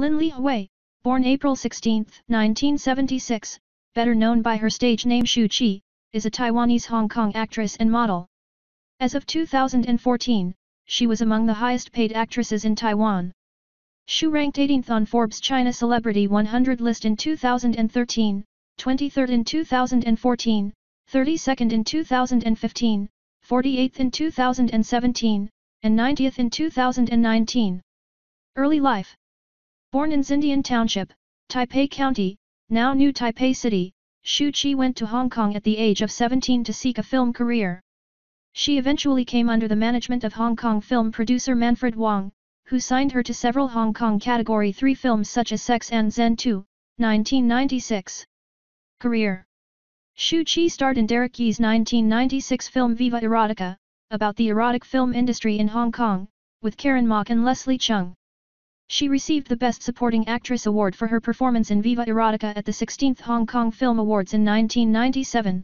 Lin Li-hui, born April 16, 1976, better known by her stage name Shu Qi, is a Taiwanese Hong Kong actress and model. As of 2014, she was among the highest-paid actresses in Taiwan. Shu ranked 18th on Forbes China Celebrity 100 list in 2013, 23rd in 2014, 32nd in 2015, 48th in 2017, and 90th in 2019. Early life. Born in Xindian Township, Taipei County, now New Taipei City, Shu Qi went to Hong Kong at the age of 17 to seek a film career. She eventually came under the management of Hong Kong film producer Manfred Wong, who signed her to several Hong Kong Category 3 films such as Sex and Zen 2, 1996. Career. Shu Qi starred in Derek Yee's 1996 film Viva Erotica, about the erotic film industry in Hong Kong, with Karen Mok and Leslie Chung. She received the Best Supporting Actress award for her performance in Viva Erotica at the 16th Hong Kong Film Awards in 1997.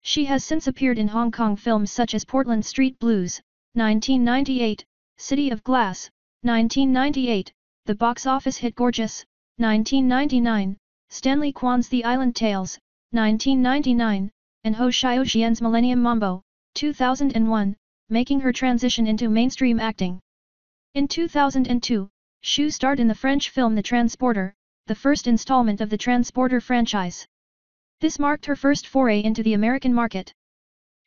She has since appeared in Hong Kong films such as Portland Street Blues, 1998, City of Glass, 1998, the box office hit Gorgeous, 1999, Stanley Kwan's The Island Tales, 1999, and Hou Hsiao-hsien's Millennium Mambo, 2001, making her transition into mainstream acting. In 2002, Shu starred in the French film The Transporter, the first installment of the Transporter franchise. This marked her first foray into the American market.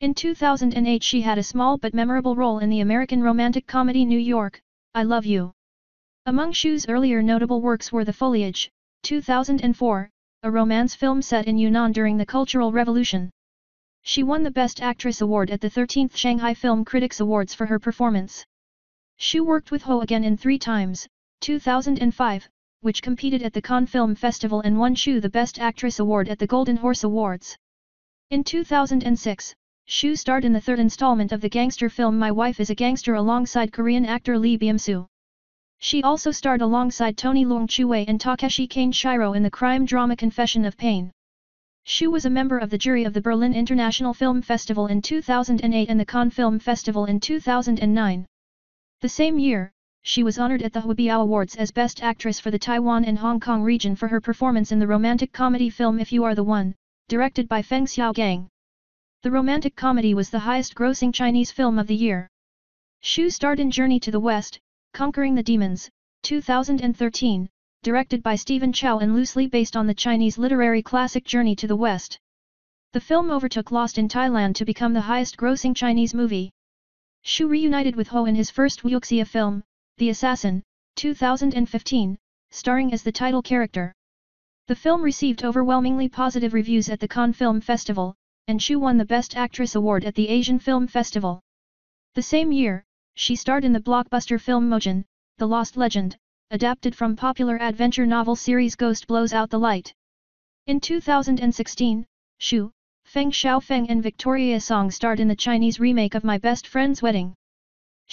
In 2008 she had a small but memorable role in the American romantic comedy New York, I Love You. Among Shu's earlier notable works were The Foliage, 2004, a romance film set in Yunnan during the Cultural Revolution. She won the Best Actress Award at the 13th Shanghai Film Critics Awards for her performance. Shu worked with Hou again in Three Times, 2005, which competed at the Cannes Film Festival and won Shu the Best Actress Award at the Golden Horse Awards. In 2006, Shu starred in the third installment of the gangster film My Wife is a Gangster alongside Korean actor Lee Byung-soo. She also starred alongside Tony Leung Chiu-wai and Takeshi Kaneshiro in the crime drama Confession of Pain. Shu was a member of the jury of the Berlin International Film Festival in 2008 and the Cannes Film Festival in 2009. The same year, she was honored at the Huabiao Awards as Best Actress for the Taiwan and Hong Kong region for her performance in the romantic comedy film If You Are the One, directed by Feng Xiaogang. The romantic comedy was the highest-grossing Chinese film of the year. Shu starred in Journey to the West, Conquering the Demons, 2013, directed by Stephen Chow and loosely based on the Chinese literary classic Journey to the West. The film overtook Lost in Thailand to become the highest-grossing Chinese movie. Shu reunited with Hou in his first wuxia film, The Assassin, 2015, starring as the title character. The film received overwhelmingly positive reviews at the Cannes Film Festival, and Shu won the Best Actress Award at the Asian Film Festival. The same year, she starred in the blockbuster film Mojin, The Lost Legend, adapted from popular adventure novel series Ghost Blows Out the Light. In 2016, Shu, Feng Xiaofeng and Victoria Song starred in the Chinese remake of My Best Friend's Wedding.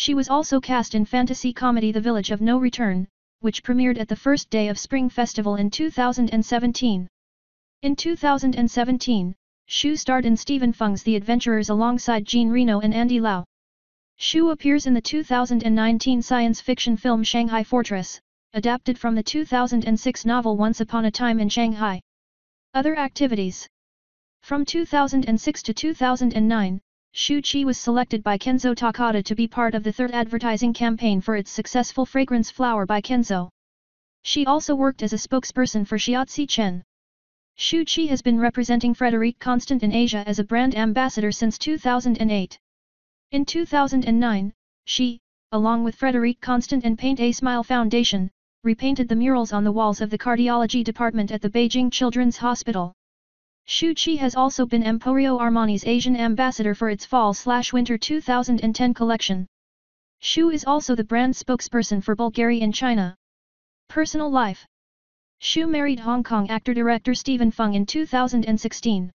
She was also cast in fantasy comedy The Village of No Return, which premiered at the first day of Spring Festival in 2017. In 2017, Shu starred in Stephen Fung's The Adventurers alongside Jean Reno and Andy Lau. Shu appears in the 2019 science fiction film Shanghai Fortress, adapted from the 2006 novel Once Upon a Time in Shanghai. Other activities. From 2006 to 2009, Shu Qi was selected by Kenzo Takada to be part of the third advertising campaign for its successful fragrance flower by Kenzo. She also worked as a spokesperson for Shiatse Chen. Shu Qi has been representing Frederic Constant in Asia as a brand ambassador since 2008. In 2009, she, along with Frederic Constant and Paint a Smile Foundation, repainted the murals on the walls of the cardiology department at the Beijing Children's Hospital. Shu Qi has also been Emporio Armani's Asian ambassador for its fall/winter 2010 collection. Shu is also the brand spokesperson for Bulgari in China. Personal life. Shu married Hong Kong actor-director Stephen Fung in 2016.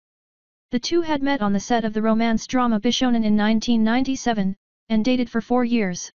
The two had met on the set of the romance drama Bishonen in 1997, and dated for 4 years.